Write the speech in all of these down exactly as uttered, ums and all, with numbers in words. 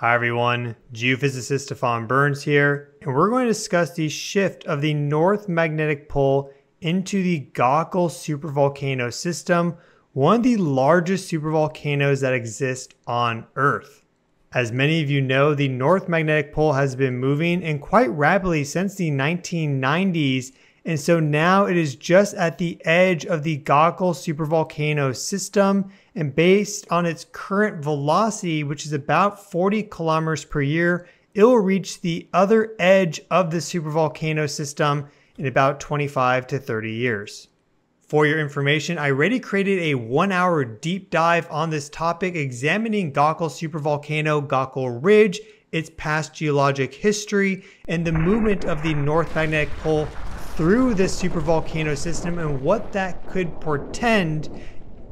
Hi everyone, geophysicist Stefan Burns here, and we're going to discuss the shift of the North Magnetic Pole into the Gakkel supervolcano system, one of the largest supervolcanoes that exist on Earth. As many of you know, the North Magnetic Pole has been moving and quite rapidly since the nineteen nineties, and so now it is just at the edge of the Gakkel supervolcano system, and based on its current velocity, which is about forty kilometers per year, it will reach the other edge of the supervolcano system in about twenty-five to thirty years. For your information, I already created a one hour deep dive on this topic examining Gakkel supervolcano Gakkel Ridge, its past geologic history, and the movement of the North Magnetic Pole through this supervolcano system and what that could portend.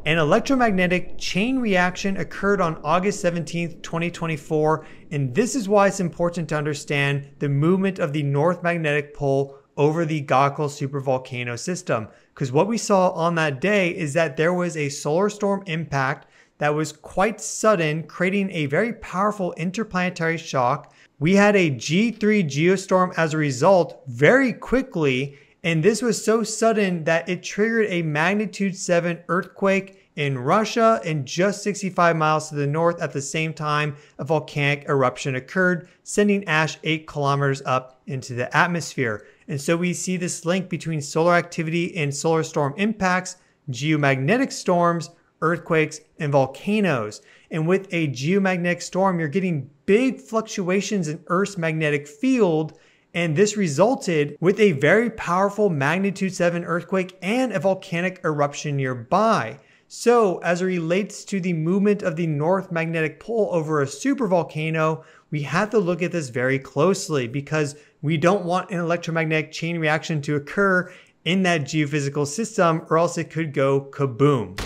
An electromagnetic chain reaction occurred on August seventeenth, twenty twenty-four, and this is why it's important to understand the movement of the North Magnetic Pole over the Gakkel supervolcano system, because what we saw on that day is that there was a solar storm impact that was quite sudden, creating a very powerful interplanetary shock. We had a G three geostorm as a result very quickly, and this was so sudden that it triggered a magnitude seven earthquake in Russia and just sixty-five miles to the north. At the same time, a volcanic eruption occurred, sending ash eight kilometers up into the atmosphere. And so we see this link between solar activity and solar storm impacts, geomagnetic storms, earthquakes, and volcanoes. And with a geomagnetic storm, you're getting big fluctuations in Earth's magnetic field, and this resulted with a very powerful magnitude seven earthquake and a volcanic eruption nearby. So as it relates to the movement of the North Magnetic Pole over a supervolcano, we have to look at this very closely because we don't want an electromagnetic chain reaction to occur in that geophysical system, or else it could go kaboom.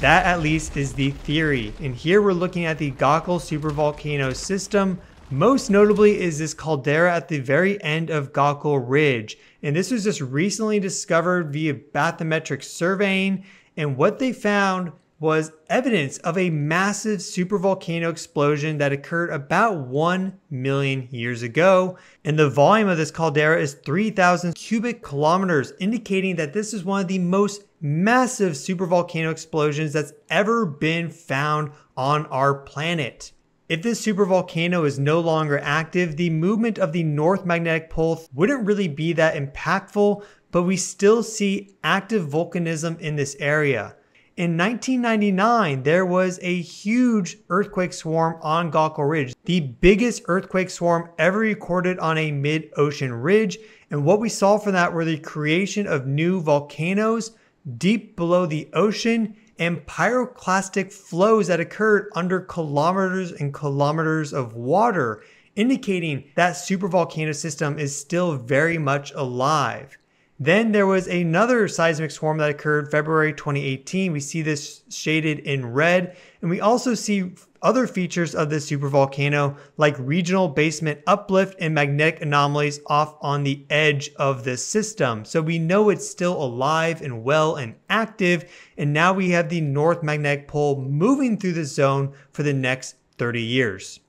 That at least is the theory. And here we're looking at the Gakkel supervolcano system. Most notably is this caldera at the very end of Gakkel Ridge. And this was just recently discovered via bathymetric surveying. And what they found was evidence of a massive supervolcano explosion that occurred about one million years ago. And the volume of this caldera is three thousand cubic kilometers, indicating that this is one of the most massive supervolcano explosions that's ever been found on our planet. If this supervolcano is no longer active, the movement of the North Magnetic Pole wouldn't really be that impactful, but we still see active volcanism in this area. In nineteen ninety-nine, there was a huge earthquake swarm on Gakkel Ridge, the biggest earthquake swarm ever recorded on a mid-ocean ridge. And what we saw from that were the creation of new volcanoes deep below the ocean and pyroclastic flows that occurred under kilometers and kilometers of water, indicating that supervolcano system is still very much alive. Then there was another seismic swarm that occurred February twenty eighteen. We see this shaded in red, and we also see other features of this supervolcano like regional basement uplift and magnetic anomalies off on the edge of the system. So we know it's still alive and well and active, and now we have the North Magnetic Pole moving through the zone for the next thirty years.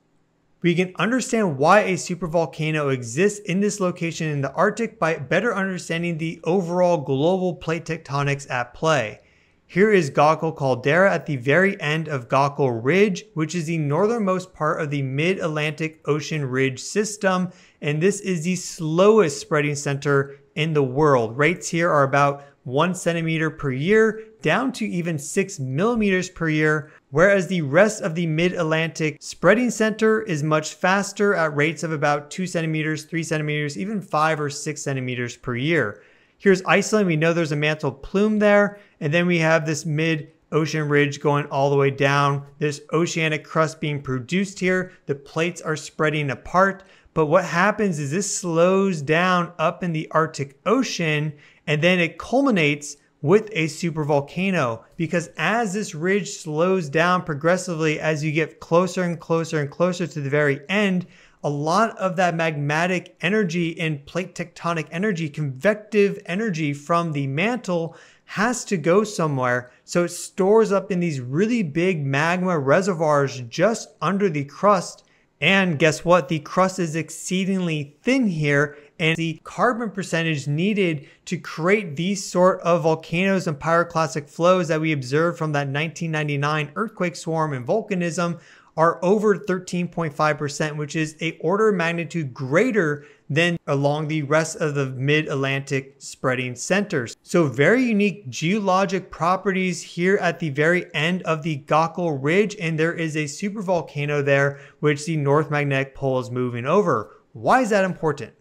We can understand why a supervolcano exists in this location in the Arctic by better understanding the overall global plate tectonics at play. Here is Gakkel Caldera at the very end of Gakkel Ridge, which is the northernmost part of the Mid-Atlantic Ocean Ridge system, and this is the slowest spreading center in the world. Rates here are about one centimeter per year, down to even six millimeters per year, whereas the rest of the Mid-Atlantic spreading center is much faster at rates of about two centimeters, three centimeters, even five or six centimeters per year. Here's Iceland. We know there's a mantle plume there. And then we have this mid-ocean ridge going all the way down. There's oceanic crust being produced here. The plates are spreading apart. But what happens is this slows down up in the Arctic Ocean, and then it culminates with a supervolcano, because as this ridge slows down progressively, as you get closer and closer and closer to the very end, a lot of that magmatic energy and plate tectonic energy, convective energy from the mantle, has to go somewhere, so it stores up in these really big magma reservoirs just under the crust. And guess what? The crust is exceedingly thin here, and the carbon percentage needed to create these sort of volcanoes and pyroclastic flows that we observed from that nineteen ninety-nine earthquake swarm and volcanism are over thirteen point five percent, which is a order of magnitude greater than along the rest of the mid-Atlantic spreading centers. So very unique geologic properties here at the very end of the Gakkel Ridge, and there is a supervolcano there which the North Magnetic Pole is moving over. Why is that important?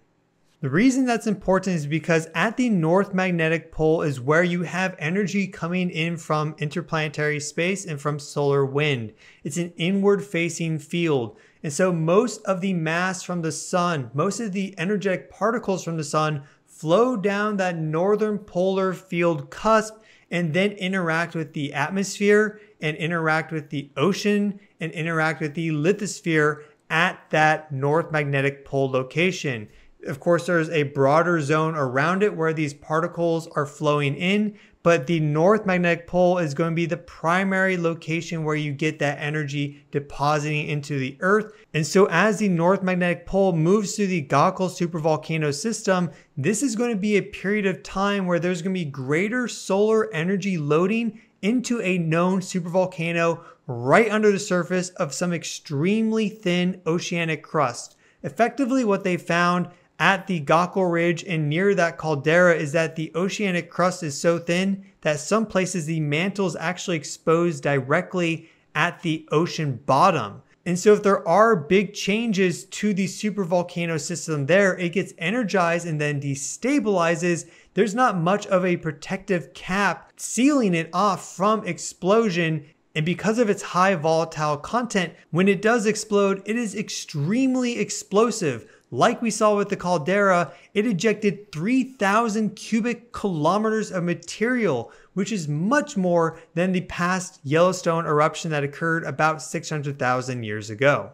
The reason that's important is because at the North Magnetic Pole is where you have energy coming in from interplanetary space and from solar wind. It's an inward-facing field. And so most of the mass from the sun, most of the energetic particles from the sun flow down that northern polar field cusp and then interact with the atmosphere and interact with the ocean and interact with the lithosphere at that North Magnetic Pole location. Of course, there's a broader zone around it where these particles are flowing in, but the North Magnetic Pole is going to be the primary location where you get that energy depositing into the Earth. And so as the North Magnetic Pole moves through the Gakkel supervolcano system, this is going to be a period of time where there's going to be greater solar energy loading into a known supervolcano right under the surface of some extremely thin oceanic crust. Effectively, what they found at the Gakkel Ridge and near that caldera is that the oceanic crust is so thin that some places the mantle is actually exposed directly at the ocean bottom. And so if there are big changes to the supervolcano system there, it gets energized and then destabilizes. There's not much of a protective cap sealing it off from explosion. And because of its high volatile content, when it does explode, it is extremely explosive. Like we saw with the caldera, it ejected three thousand cubic kilometers of material, which is much more than the past Yellowstone eruption that occurred about six hundred thousand years ago.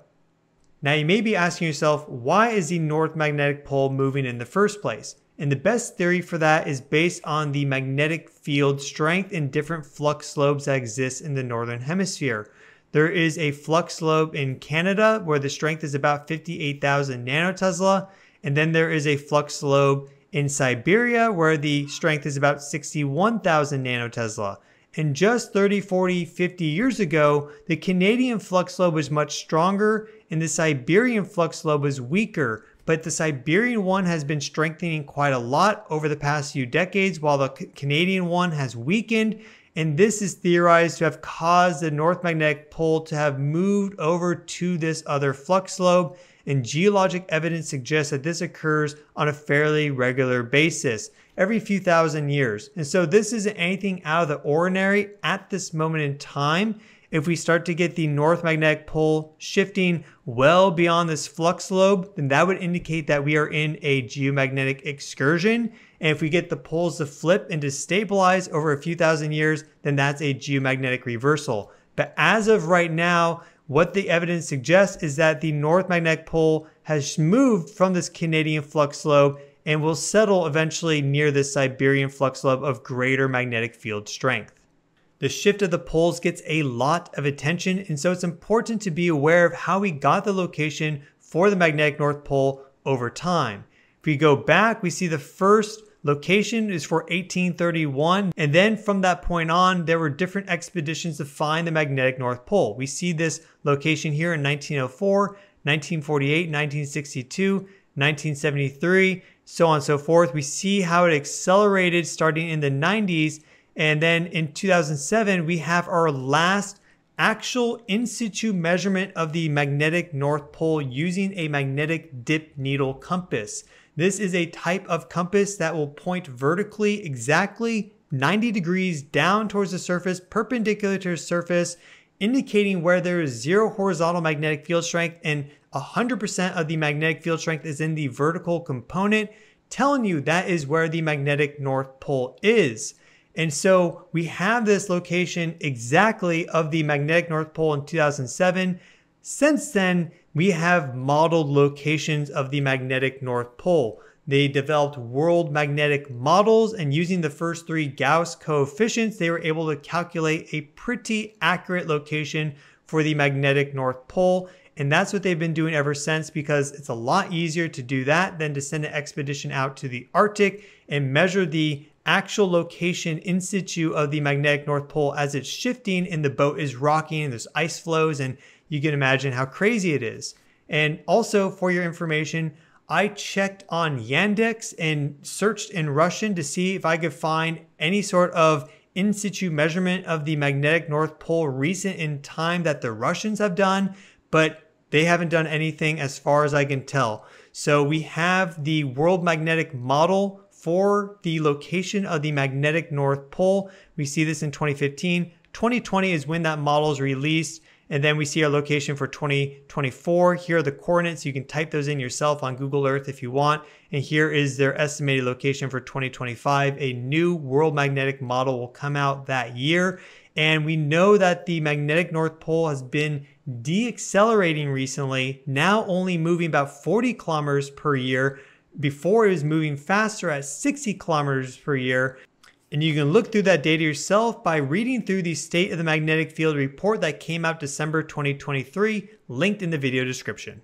Now you may be asking yourself, why is the North Magnetic Pole moving in the first place? And the best theory for that is based on the magnetic field strength and different flux lobes that exist in the Northern Hemisphere. There is a flux lobe in Canada where the strength is about fifty-eight thousand nanotesla, and then there is a flux lobe in Siberia where the strength is about sixty-one thousand nanotesla. And just thirty, forty, fifty years ago, the Canadian flux lobe was much stronger and the Siberian flux lobe was weaker. But the Siberian one has been strengthening quite a lot over the past few decades, while the Canadian one has weakened. And this is theorized to have caused the North Magnetic Pole to have moved over to this other flux lobe. And geologic evidence suggests that this occurs on a fairly regular basis, every few thousand years. And so this isn't anything out of the ordinary at this moment in time. If we start to get the North Magnetic Pole shifting well beyond this flux lobe, then that would indicate that we are in a geomagnetic excursion. And if we get the poles to flip and to stabilize over a few thousand years, then that's a geomagnetic reversal. But as of right now, what the evidence suggests is that the North Magnetic Pole has moved from this Canadian flux lobe and will settle eventually near this Siberian flux lobe of greater magnetic field strength. The shift of the poles gets a lot of attention, and so it's important to be aware of how we got the location for the magnetic North Pole over time. If we go back, we see the first location is for eighteen thirty-one, and then from that point on, there were different expeditions to find the magnetic North Pole. We see this location here in nineteen oh four, nineteen forty-eight, nineteen sixty-two, nineteen seventy-three, so on and so forth. We see how it accelerated starting in the nineties, and then in two thousand seven, we have our last actual in situ measurement of the magnetic North Pole using a magnetic dip needle compass. This is a type of compass that will point vertically exactly ninety degrees down towards the surface, perpendicular to the surface, indicating where there is zero horizontal magnetic field strength and one hundred percent of the magnetic field strength is in the vertical component, telling you that is where the magnetic North Pole is. And so we have this location exactly of the magnetic North Pole in two thousand seven. Since then, we have modeled locations of the magnetic North Pole. They developed world magnetic models, and using the first three Gauss coefficients, they were able to calculate a pretty accurate location for the magnetic North Pole. And that's what they've been doing ever since, because it's a lot easier to do that than to send an expedition out to the Arctic and measure the actual location in situ of the magnetic North Pole as it's shifting and the boat is rocking and there's ice floes, and you can imagine how crazy it is. And also, for your information, I checked on Yandex and searched in Russian to see if I could find any sort of in situ measurement of the magnetic North Pole recent in time that the Russians have done, but they haven't done anything as far as I can tell. So we have the World Magnetic Model for the location of the magnetic North Pole. We see this in twenty fifteen. twenty twenty is when that model is released. And then we see our location for twenty twenty-four. Here are the coordinates. You can type those in yourself on Google Earth if you want. And here is their estimated location for twenty twenty-five. A new World Magnetic Model will come out that year. And we know that the magnetic North Pole has been deaccelerating recently, now only moving about forty kilometers per year. Before, it was moving faster at sixty kilometers per year. And you can look through that data yourself by reading through the State of the Magnetic Field report that came out December twenty twenty-three, linked in the video description.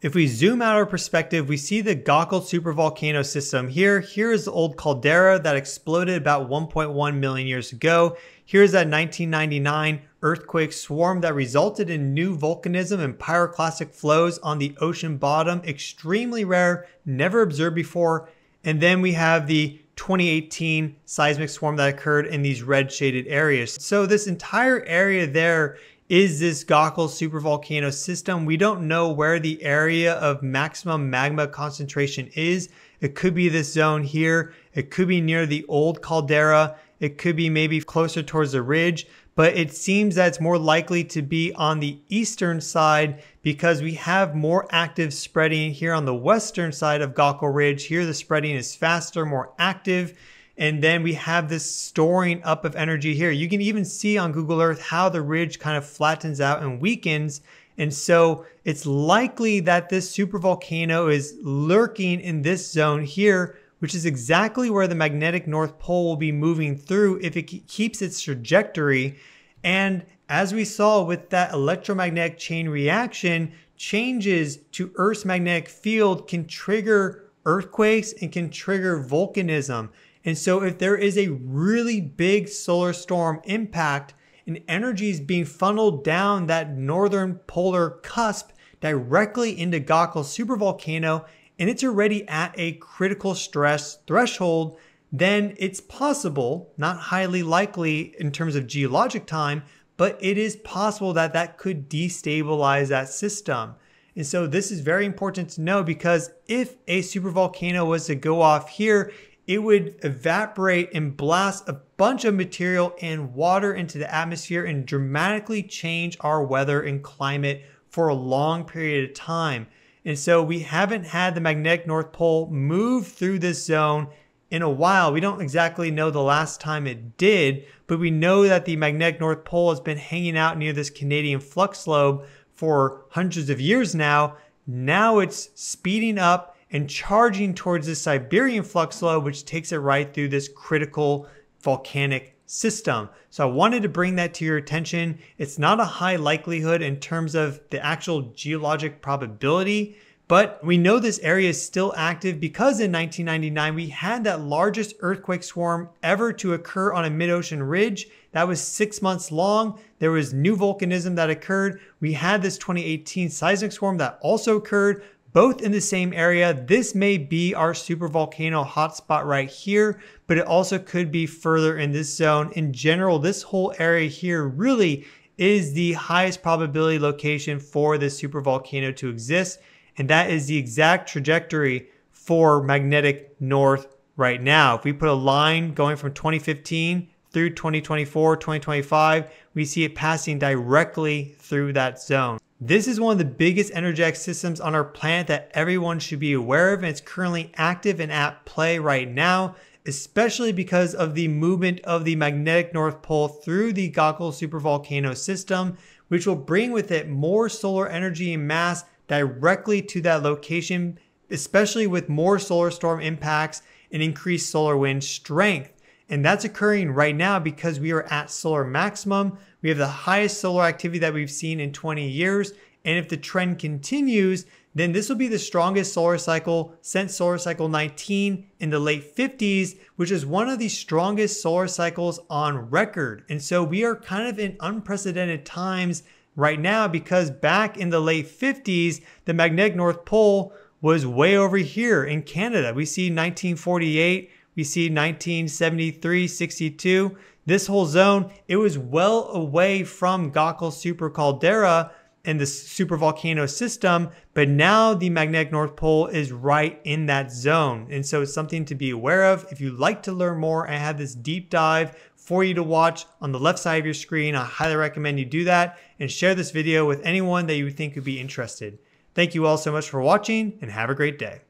If we zoom out our perspective, we see the Gakkel supervolcano system here. Here is the old caldera that exploded about one point one million years ago. Here's that nineteen ninety-nine earthquake swarm that resulted in new volcanism and pyroclastic flows on the ocean bottom, extremely rare, never observed before. And then we have the twenty eighteen seismic swarm that occurred in these red shaded areas. So this entire area there is this Gakkel supervolcano system. We don't know where the area of maximum magma concentration is. It could be this zone here. It could be near the old caldera. It could be maybe closer towards the ridge, but it seems that it's more likely to be on the eastern side because we have more active spreading here on the western side of Gakkel Ridge. Here the spreading is faster, more active. And then we have this storing up of energy here. You can even see on Google Earth how the ridge kind of flattens out and weakens. And so it's likely that this supervolcano is lurking in this zone here, which is exactly where the magnetic North Pole will be moving through if it keeps its trajectory. And as we saw with that electromagnetic chain reaction, changes to Earth's magnetic field can trigger earthquakes and can trigger volcanism. And so if there is a really big solar storm impact and energy is being funneled down that northern polar cusp directly into Gakkel supervolcano, and it's already at a critical stress threshold, then it's possible, not highly likely in terms of geologic time, but it is possible that that could destabilize that system. And so this is very important to know, because if a supervolcano was to go off here, it would evaporate and blast a bunch of material and water into the atmosphere and dramatically change our weather and climate for a long period of time. And so we haven't had the magnetic North Pole move through this zone in a while. We don't exactly know the last time it did, but we know that the magnetic North Pole has been hanging out near this Canadian flux lobe for hundreds of years now. Now it's speeding up and charging towards the Siberian flux lobe, which takes it right through this critical volcanic system. So I wanted to bring that to your attention. It's not a high likelihood in terms of the actual geologic probability, but we know this area is still active because in nineteen ninety-nine, we had that largest earthquake swarm ever to occur on a mid-ocean ridge. That was six months long. There was new volcanism that occurred. We had this twenty eighteen seismic swarm that also occurred, both in the same area. This may be our supervolcano hotspot right here, but it also could be further in this zone. In general, this whole area here really is the highest probability location for this supervolcano to exist. And that is the exact trajectory for magnetic north right now. If we put a line going from twenty fifteen through twenty twenty-four, twenty twenty-five, we see it passing directly through that zone. This is one of the biggest energetic systems on our planet that everyone should be aware of, and it's currently active and at play right now, especially because of the movement of the magnetic North Pole through the Gakkel supervolcano system, which will bring with it more solar energy and mass directly to that location, especially with more solar storm impacts and increased solar wind strength. And that's occurring right now because we are at solar maximum. We have the highest solar activity that we've seen in twenty years. And if the trend continues, then this will be the strongest solar cycle since solar cycle nineteen in the late fifties, which is one of the strongest solar cycles on record. And so we are kind of in unprecedented times right now, because back in the late fifties, the magnetic North Pole was way over here in Canada. We see nineteen forty-eight, we see nineteen seventy-three, sixty-two. This whole zone, it was well away from Gakkel Super Caldera and the supervolcano system, but now the magnetic North Pole is right in that zone. And so it's something to be aware of. If you'd like to learn more, I have this deep dive for you to watch on the left side of your screen. I highly recommend you do that and share this video with anyone that you think would be interested. Thank you all so much for watching, and have a great day.